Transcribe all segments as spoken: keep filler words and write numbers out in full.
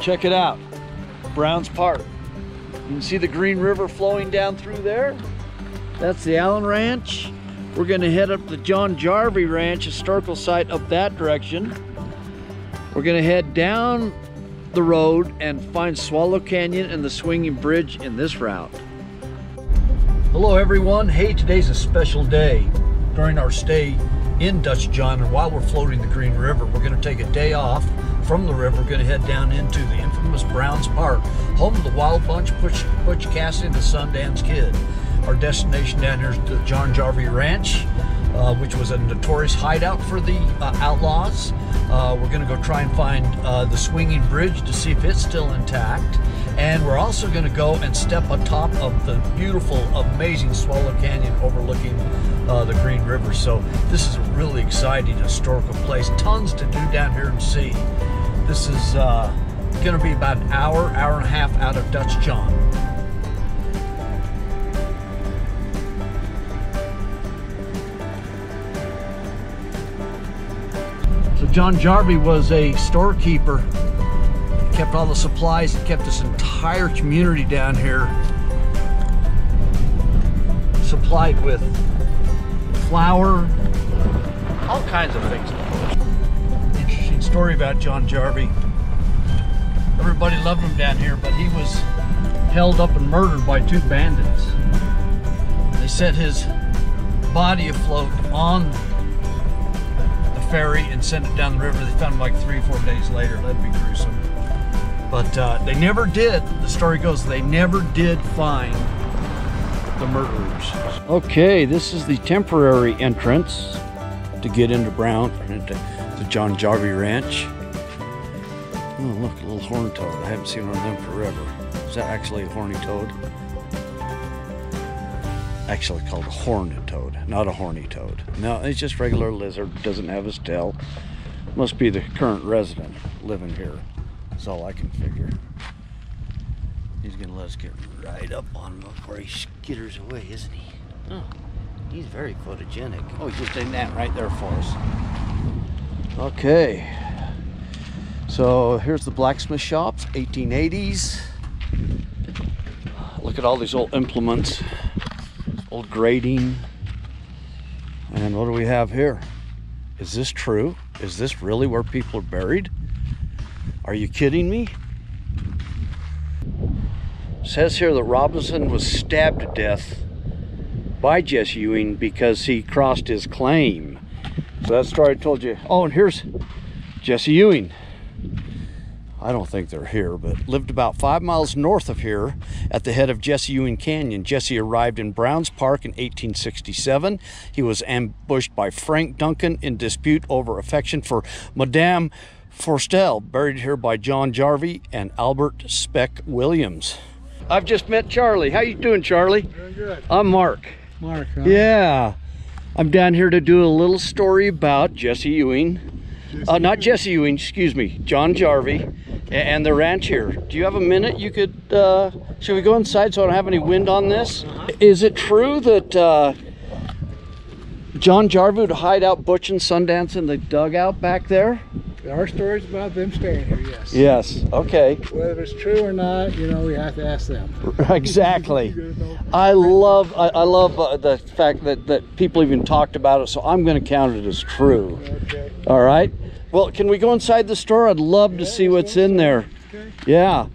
Check it out, Browns Park. You can see the Green River flowing down through there. That's the Allen Ranch. We're gonna head up the John Jarvie Ranch, historical site, up that direction. We're gonna head down the road and find Swallow Canyon and the Swinging Bridge in this route. Hello everyone. Hey, today's a special day. During our stay in Dutch John, and while we're floating the Green River, we're gonna take a day off from the river. We're gonna head down into the infamous Browns Park, home of the Wild Bunch, Butch, Butch Cassidy, and the Sundance Kid. Our destination down here is the John Jarvie Ranch, uh, which was a notorious hideout for the uh, outlaws. Uh, we're gonna go try and find uh, the Swinging Bridge to see if it's still intact. And we're also gonna go and step atop of the beautiful, amazing Swallow Canyon overlooking uh, the Green River. So this is a really exciting historical place. Tons to do down here and see. This is uh, gonna be about an hour, hour and a half out of Dutch John. So John Jarvie was a storekeeper. Kept all the supplies and kept this entire community down here supplied with flour, all kinds of things. Interesting story about John Jarvie. Everybody loved him down here, but he was held up and murdered by two bandits. They set his body afloat on the ferry and sent it down the river. They found him like three, four days later. That'd be gruesome. But uh, they never did, the story goes, they never did find the murderers. Okay, this is the temporary entrance to get into Brown, into the John Jarvie Ranch. Oh, look, a little horned toad. I haven't seen one of them forever. Is that actually a horny toad? Actually called a horned toad, not a horny toad. No, it's just regular lizard, doesn't have his tail. Must be the current resident living here. That's all I can figure. He's gonna let us get right up on him before he skitters away, isn't he? Oh, he's very photogenic. Oh, he just did that right there for us. Okay. So here's the blacksmith shops, eighteen eighties. Look at all these old implements, old grating. And what do we have here? Is this true? Is this really where people are buried? Are you kidding me? It says here that Robinson was stabbed to death by Jesse Ewing because he crossed his claim. So that story I told you. Oh, and here's Jesse Ewing. I don't think they're here, but lived about five miles north of here at the head of Jesse Ewing Canyon. Jesse arrived in Browns Park in eighteen sixty-seven. He was ambushed by Frank Duncan in dispute over affection for Madame Forstel, buried here by John Jarvie and Albert Speck Williams. I've just met Charlie. How you doing, Charlie? Very good. I'm Mark. Mark, huh? Yeah. I'm down here to do a little story about Jesse Ewing. Jesse uh, not Ewing. Jesse Ewing, excuse me, John Jarvie and the ranch here. Do you have a minute you could, uh, should we go inside so I don't have any wind on this? Uh-huh. Is it true that uh, John Jarvie would hide out Butch and Sundance in the dugout back there? There are stories about them staying here, yes. Yes, okay. Whether it's true or not, you know, we have to ask them. Exactly. I love I, I love uh, the fact that, that people even talked about it, so I'm going to count it as true. Okay. All right. Well, can we go inside the store? I'd love yeah, to see what's in there. Okay. Yeah.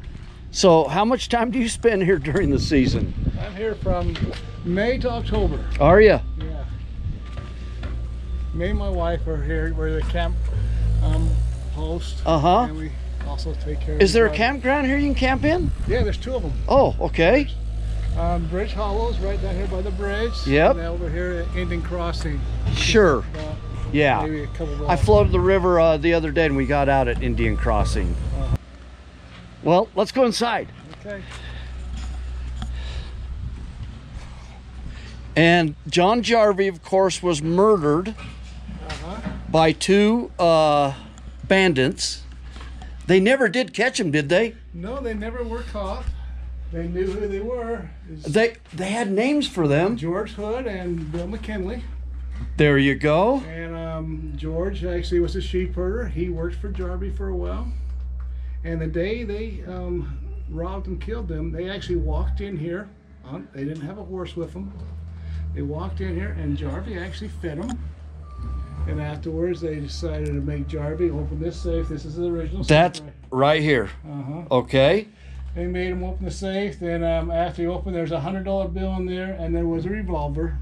So how much time do you spend here during the season? I'm here from May to October. Are you? Yeah. Me and my wife are here where they camp. Um, host. Uh-huh. And we also take care of Is there a campground here you can camp in? Yeah, there's two of them. Oh, okay. Um, Bridge Hollows, right down here by the bridge. Yep. And over here at Indian Crossing. Sure. Like, uh, yeah. Maybe a couple I floated the river uh, the other day and we got out at Indian Crossing. Uh-huh. Well, let's go inside. Okay. And John Jarvie, of course, was murdered by two uh, bandits. They never did catch him, did they? No, they never were caught. They knew who they were. They they had names for them. George Hood and Bill McKinley. There you go. And um, George actually was a sheep herder. He worked for Jarvie for a while. And the day they um, robbed and killed them, they actually walked in here. On, they didn't have a horse with them. They walked in here and Jarvie actually fed them. And afterwards they decided to make Jarvie open this safe. This is the original That's safe. That's right, right here. Uh-huh. Okay. They made him open the safe. Then um, after he opened, there's a one hundred dollar bill in there and there was a revolver.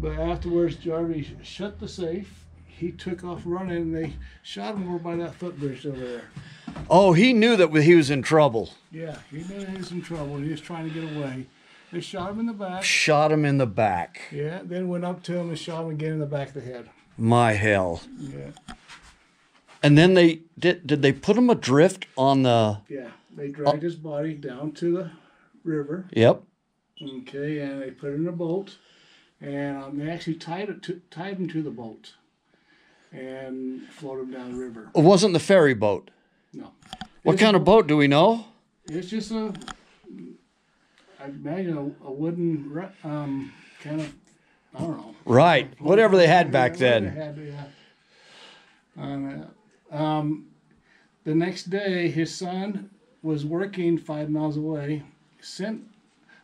But afterwards, Jarvie shut the safe. He took off running and they shot him over by that footbridge over there. Oh, he knew that he was in trouble. Yeah, he knew he was in trouble. He was trying to get away. They shot him in the back. Shot him in the back. Yeah, then went up to him and shot him again in the back of the head. My hell. Yeah. And then they did. Did they put him adrift on the? Yeah, they dragged uh, his body down to the river. Yep. Okay, and they put him in a boat, and um, they actually tied it to, tied him to the boat, and floated him down the river. It wasn't the ferry boat. No. What it's kind a, of boat do we know? It's just a, I imagine a, a wooden um, kind of, I don't know. Right. Whatever they had back then. They had, yeah. um, um, the next day, his son was working five miles away, sent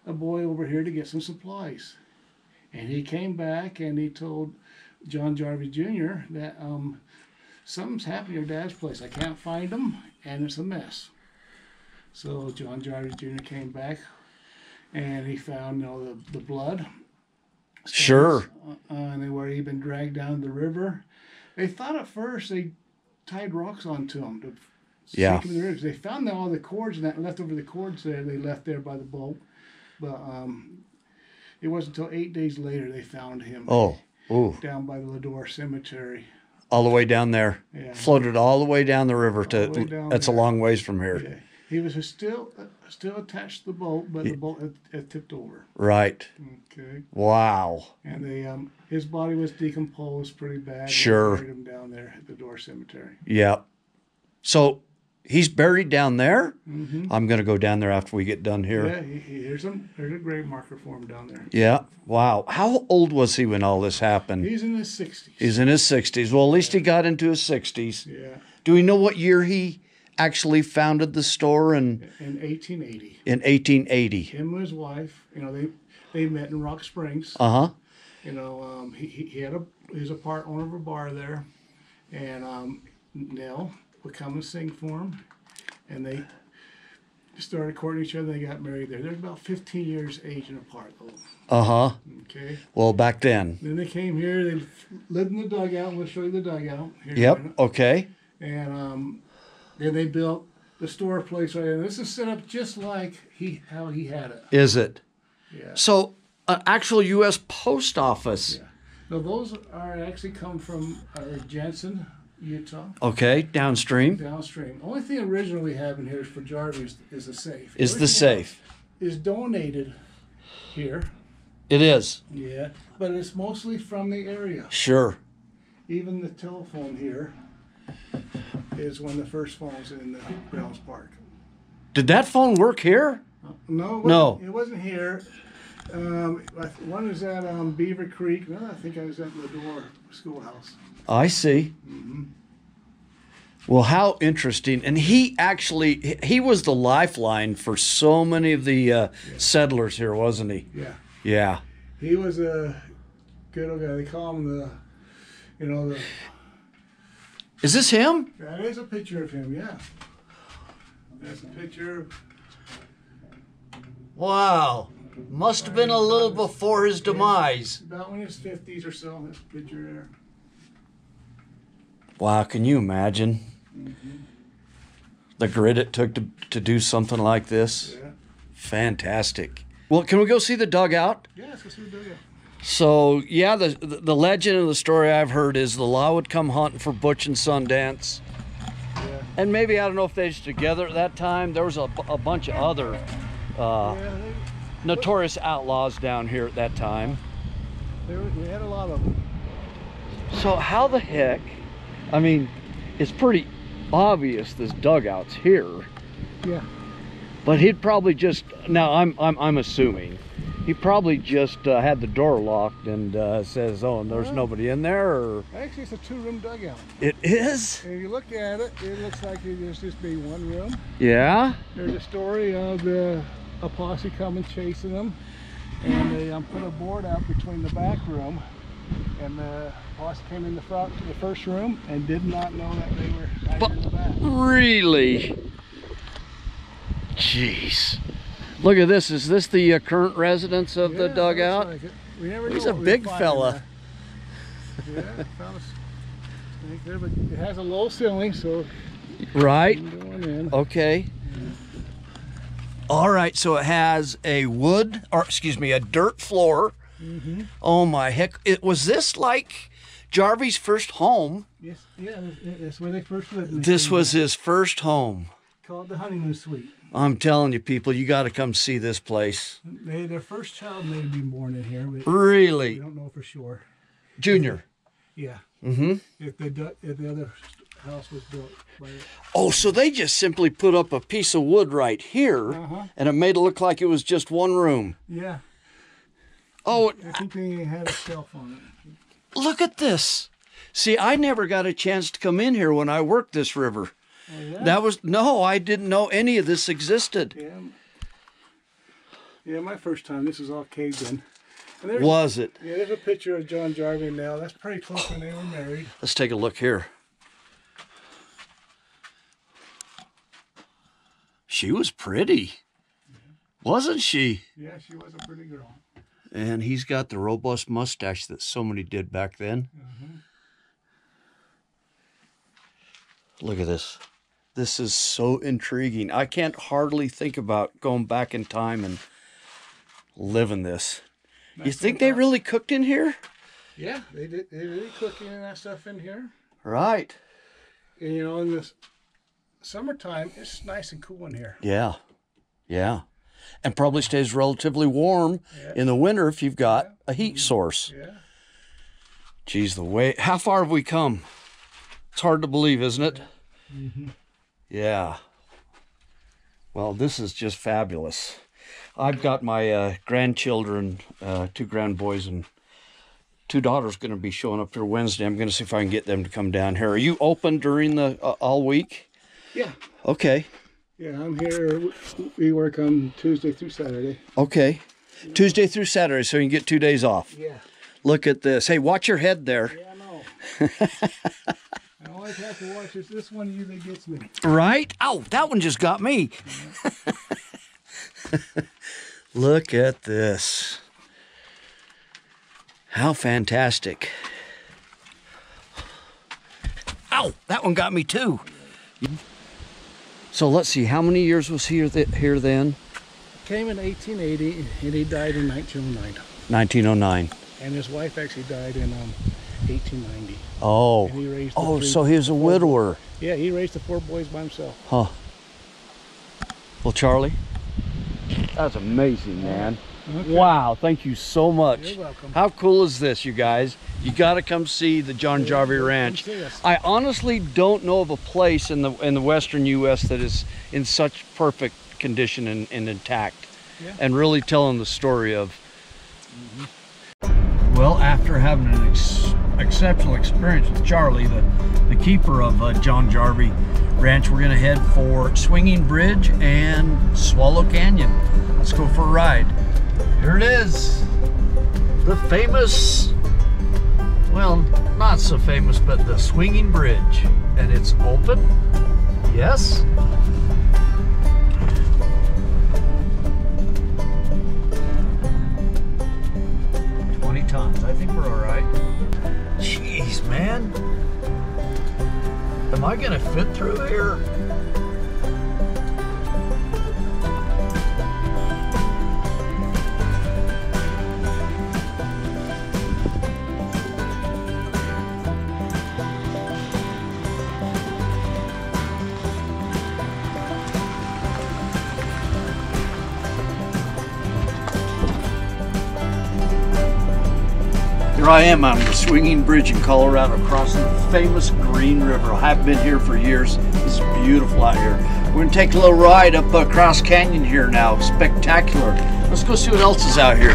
a boy over here to get some supplies. And he came back and he told John Jarvie Junior that um, something's happened at your dad's place. I can't find him, and it's a mess. So John Jarvie Junior came back, and he found you know, the, the blood. Sure. Uh, and where he'd been dragged down the river. They thought at first they tied rocks onto him to sink yeah. him in the river. They found all the cords and that leftover the cords there they left there by the boat. But um, it wasn't until eight days later they found him. Oh, ooh. Down by the Lodore cemetery. All the way down there. Yeah. Floated all the way down the river. To That's there. A long ways from here. Yeah. He was still still attached to the boat, but the yeah. boat had, had tipped over. Right. Okay. Wow. And they, um, his body was decomposed pretty bad. Sure. They buried him down there at the Lodore cemetery. Yeah. So he's buried down there? Mm-hmm. I'm going to go down there after we get done here. Yeah, he, he, here's, him, there's a grave marker for him down there. Yeah. Wow. How old was he when all this happened? He's in his sixties. He's in his sixties. Well, at least yeah. he got into his sixties. Yeah. Do we know what year he actually founded the store? And in eighteen eighty. In eighteen eighty. Him and his wife, you know, they they met in Rock Springs. Uh-huh. You know, um, he, he had a, he was a part owner of a bar there. And um, Nell would come and sing for him, and they started courting each other. They got married there. They're about fifteen years age and apart, though. Uh-huh. Okay. Well, back then. Then they came here. They lived in the dugout. We'll show you the dugout. Here yep. Okay. And um, then they built the store place right there. This is set up just like he how he had it. Is it? Yeah. So an actual U S post office. Yeah. Now those are actually come from uh, Jensen, Utah. Okay, downstream. Downstream. Only thing original we have in here is for Jarvie is, is the safe. Is the safe. Is donated here. It is. Yeah, but it's mostly from the area. Sure. Even the telephone here is one of the first phones in the Browns Park. Did that phone work here? No. It no. It wasn't here. Um, one was at um, Beaver Creek. No, I think I was at Lodore Schoolhouse. I see. Mm-hmm. Well, how interesting. And he actually, he was the lifeline for so many of the uh, yeah. settlers here, wasn't he? Yeah. Yeah. He was a good old guy. They call him the, you know, the... Is this him? That is a picture of him, yeah. That's a picture of... Wow. Must have been a little before his demise. About in his fifties or so, that's a picture there. Wow, can you imagine mm-hmm. the grit it took to, to do something like this? Yeah. Fantastic. Well, can we go see the dugout? Yeah, let's go see the dugout. So, yeah, the, the legend of the story I've heard is the law would come hunting for Butch and Sundance. Yeah. And maybe, I don't know if they were together at that time. There was a, a bunch of other uh, yeah, they, notorious what? outlaws down here at that time. There, we had a lot of them. So how the heck, I mean, it's pretty obvious this dugout's here. Yeah. But he'd probably just, now I'm, I'm, I'm assuming, He probably just uh, had the door locked and uh, says, oh, and there's right. nobody in there? Or... Actually, it's a two-room dugout. It is? If you look at it, it looks like it used to just be one room. Yeah? There's a story of uh, a posse coming chasing them, and they um, put a board out between the back room, and the boss came in the front to the first room and did not know that they were back but in the back. Really? Jeez. Look at this. Is this the uh, current residence of yeah, the dugout? Like we never He's a big fella. Yeah, it, was, I think there, but it has a low ceiling, so... Right. Okay. Yeah. All right, so it has a wood, or excuse me, a dirt floor. Mm-hmm. Oh my heck! It was this like Jarvie's first home. Yes, yeah, that's where they first lived. This was his first home. Called the honeymoon suite. I'm telling you, people, you got to come see this place. They, their first child may have been born in here. But really? We don't know for sure. Junior. Yeah. Mm-hmm. If the if the other house was built. By oh, so they just simply put up a piece of wood right here, uh-huh. and it made it look like it was just one room. Yeah. Oh, I think they had a shelf on it. Look at this. See, I never got a chance to come in here when I worked this river. Oh, yeah? That was, no, I didn't know any of this existed. Yeah, yeah, my first time, this was all caved in. Was it? Yeah, there's a picture of John Jarvie now. That's pretty close when they were married. Let's take a look here. She was pretty, yeah. wasn't she? Yeah, she was a pretty girl. And he's got the robust mustache that so many did back then. Mm-hmm. Look at this. This is so intriguing. I can't hardly think about going back in time and living this. That's you think they really cooked in here? Yeah, they did. They really cooked in that stuff in here. Right. And, you know, in the summertime, it's nice and cool in here. Yeah, yeah. And probably stays relatively warm yeah. in the winter if you've got yeah. a heat source. Yeah. Geez, the way... How far have we come? It's hard to believe, isn't it? Yeah. Mm-hmm. Yeah. Well, this is just fabulous. I've got my uh, grandchildren, uh, two grand boys and two daughters going to be showing up here Wednesday. I'm going to see if I can get them to come down here. Are you open during the uh, all week? Yeah. Okay. Yeah, I'm here. We work on Tuesday through Saturday. Okay. Tuesday through Saturday, so you can get two days off. Yeah. Look at this. Hey, watch your head there. Yeah, I know. I always have to watch this. This one usually gets me. Right? Oh, that one just got me. Mm-hmm. Look at this. How fantastic. Ow, that one got me too. So let's see, how many years was he here then? Came in eighteen eighty, and he died in nineteen oh nine. nineteen oh nine. And his wife actually died in um, eighteen ninety. Oh. And he raised the oh, three, so he was a widower. Yeah, he raised the four boys by himself. Huh. Well, Charlie, that's amazing, man. Okay. Wow, thank you so much. You're welcome. How cool is this, you guys? You got to come see the John Jarvie Ranch. I honestly don't know of a place in the in the western U S that is in such perfect condition and, and intact, yeah. and really telling the story of. Mm-hmm. Well, after having an ex exceptional experience with Charlie, the, the keeper of uh, John Jarvie Ranch, we're going to head for Swinging Bridge and Swallow Canyon. Let's go for a ride. Here it is, the famous, well, not so famous, but the Swinging Bridge. And it's open, yes. twenty tons, I think we're all right. Jeez, man. Am I gonna fit through here? Here I am on the Swinging Bridge in Colorado, crossing the famous Green River. I have been here for years. It's beautiful out here. We're gonna take a little ride up uh, Crouse Canyon here now. Spectacular. Let's go see what else is out here.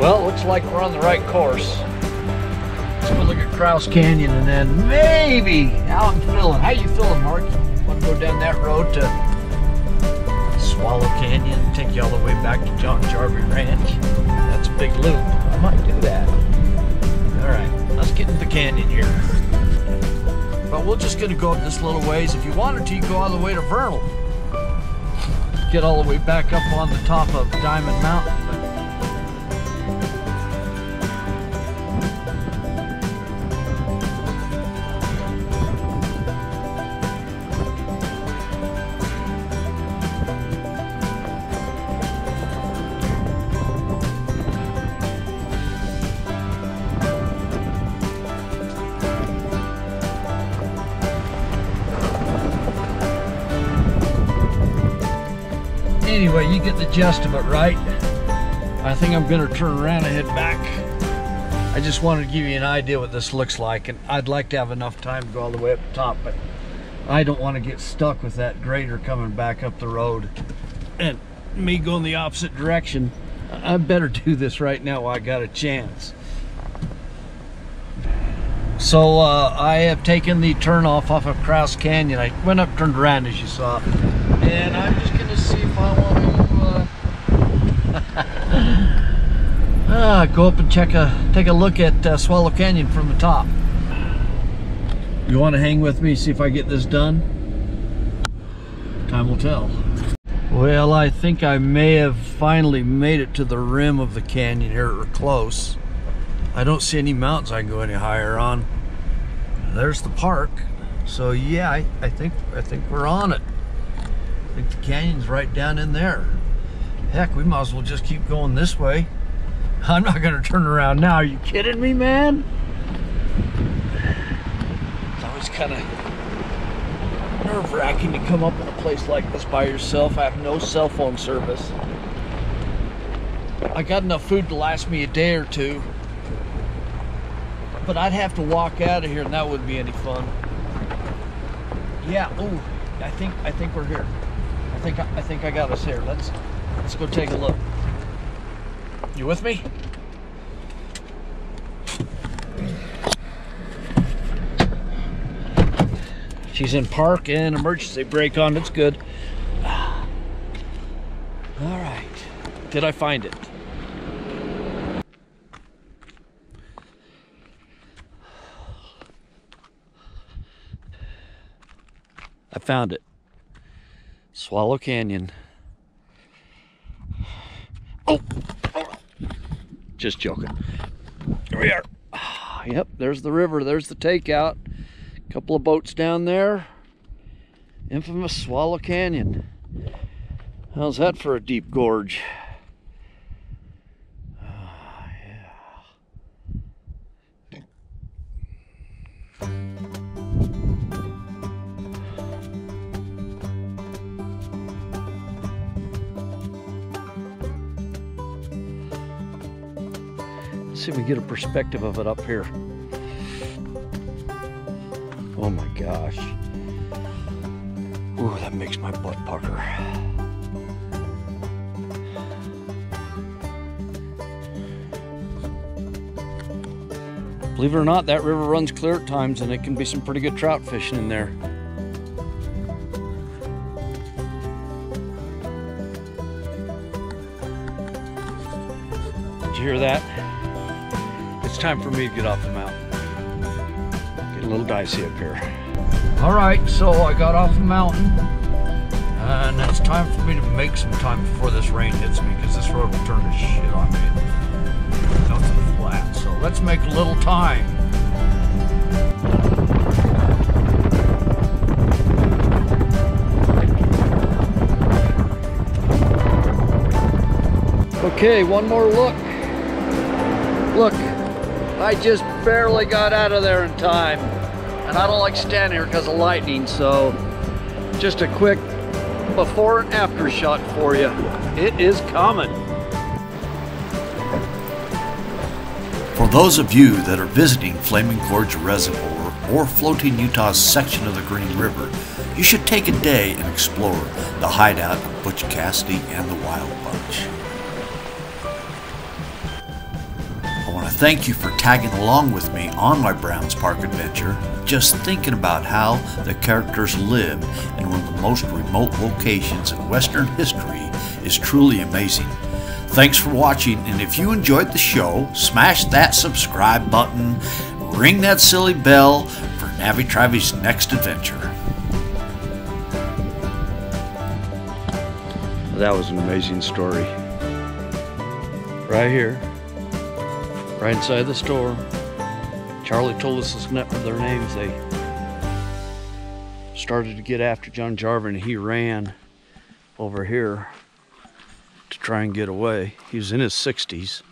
Well, it looks like we're on the right course. Let's go look at Crouse Canyon and then maybe how I'm feeling. How you feeling, Mark? Want to go down that road to Swallow Canyon, take you all the way back to John Jarvie Ranch? That's a big loop. I might do that. All right, let's get into the canyon here. But we're just gonna go up this little ways. If you wanted to, you go all the way to Vernal. Get all the way back up on the top of Diamond Mountain. Anyway, you get the gist of it, right? I think I'm gonna turn around and head back. I just wanted to give you an idea what this looks like, and I'd like to have enough time to go all the way up the top, but I don't want to get stuck with that grader coming back up the road and me going the opposite direction. I better do this right now while I got a chance. So uh, I have taken the turn off off of Crouse Canyon. I went up, turned around as you saw, and I'm just gonna see if I want to uh, ah, go up and check a take a look at uh, Swallow Canyon from the top. You want to hang with me, see if I get this done? Time will tell. Well, I think I may have finally made it to the rim of the canyon here, or close. I don't see any mountains I can go any higher on. There's the park. So yeah, I, I think I think we're on it. I think the canyon's right down in there. Heck, we might as well just keep going this way. I'm not gonna turn around now. Are you kidding me, man? It's always kind of nerve-wracking to come up in a place like this by yourself. I have no cell phone service. I got enough food to last me a day or two, but I'd have to walk out of here, and that wouldn't be any fun. Yeah. Oh, I think I think we're here. I think, I think I got us here. Let's let's go take a look. You with me? She's in park and emergency brake on. It's good. All right. Did I find it? I found it. Swallow Canyon. Oh, oh! Just joking. Here we are. Yep, there's the river. There's the takeout. A couple of boats down there. Infamous Swallow Canyon. How's that for a deep gorge? Oh, yeah. See if we get a perspective of it up here. Oh my gosh. Ooh, that makes my butt pucker. Believe it or not, that river runs clear at times, and it can be some pretty good trout fishing in there. Did you hear that? It's time for me to get off the mountain. Get a little dicey up here. All right, so I got off the mountain, and it's time for me to make some time before this rain hits me, because this road will turn to shit on me. It's nothing flat, so let's make a little time. Okay, one more look. Look. I just barely got out of there in time, and I don't like standing here because of lightning, so just a quick before and after shot for you. It is coming. For those of you that are visiting Flaming Gorge Reservoir or Floating Utah's section of the Green River, you should take a day and explore the hideout of Butch Cassidy and the Wild Bunch. want to thank you for tagging along with me on my Browns Park adventure, just thinking about how the characters lived in one of the most remote locations in Western history is truly amazing. Thanks for watching, and if you enjoyed the show, smash that subscribe button, ring that silly bell for NaviTravee's next adventure. That was an amazing story. Right here, right inside the store, Charlie told us their names. They started to get after John Jarvie, and he ran over here to try and get away. He was in his sixties.